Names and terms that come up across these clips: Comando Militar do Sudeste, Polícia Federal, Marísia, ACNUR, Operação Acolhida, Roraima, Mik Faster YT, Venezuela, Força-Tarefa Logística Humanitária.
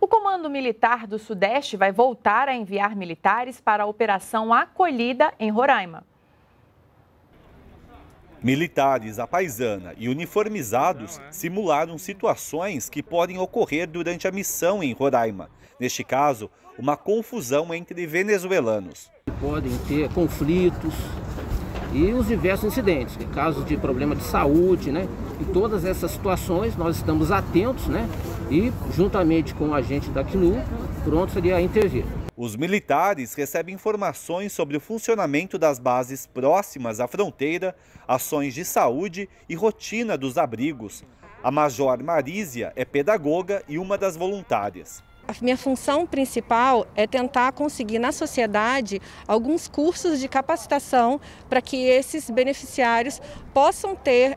O Comando Militar do Sudeste vai voltar a enviar militares para a Operação Acolhida em Roraima. Militares à paisana e uniformizados simularam situações que podem ocorrer durante a missão em Roraima. Neste caso, uma confusão entre venezuelanos. Podem ter conflitos e os diversos incidentes, casos de problema de saúde, E todas essas situações nós estamos atentos, E juntamente com o agente da ACNUR, pronto seria a intervir. Os militares recebem informações sobre o funcionamento das bases próximas à fronteira, ações de saúde e rotina dos abrigos. A Major Marísia é pedagoga e uma das voluntárias. A minha função principal é tentar conseguir na sociedade alguns cursos de capacitação para que esses beneficiários possam ter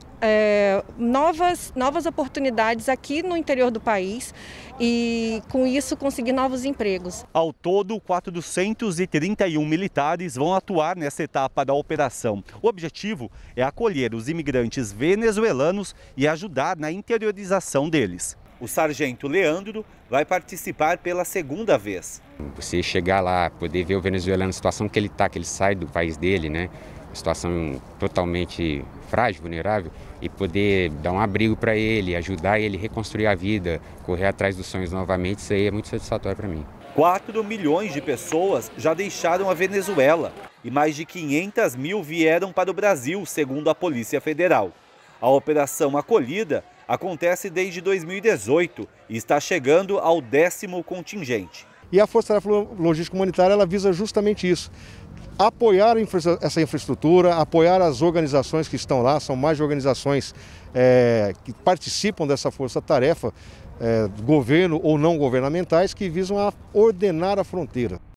novas oportunidades aqui no interior do país e, com isso, conseguir novos empregos. Ao todo, 431 militares vão atuar nessa etapa da operação. O objetivo é acolher os imigrantes venezuelanos e ajudar na interiorização deles. O sargento Leandro vai participar pela segunda vez. Você chegar lá, poder ver o venezuelano na situação que ele está, que ele sai do país dele, uma situação totalmente frágil, vulnerável, e poder dar um abrigo para ele, ajudar ele a reconstruir a vida, correr atrás dos sonhos novamente, isso aí é muito satisfatório para mim. 4 milhões de pessoas já deixaram a Venezuela e mais de 500 mil vieram para o Brasil, segundo a Polícia Federal. A Operação Acolhida acontece desde 2018 e está chegando ao 10º contingente. E a Força-Tarefa Logística Humanitária ela visa justamente isso, apoiar essa infraestrutura, apoiar as organizações que estão lá, são mais de organizações que participam dessa Força-Tarefa, governo ou não governamentais, que visam a ordenar a fronteira.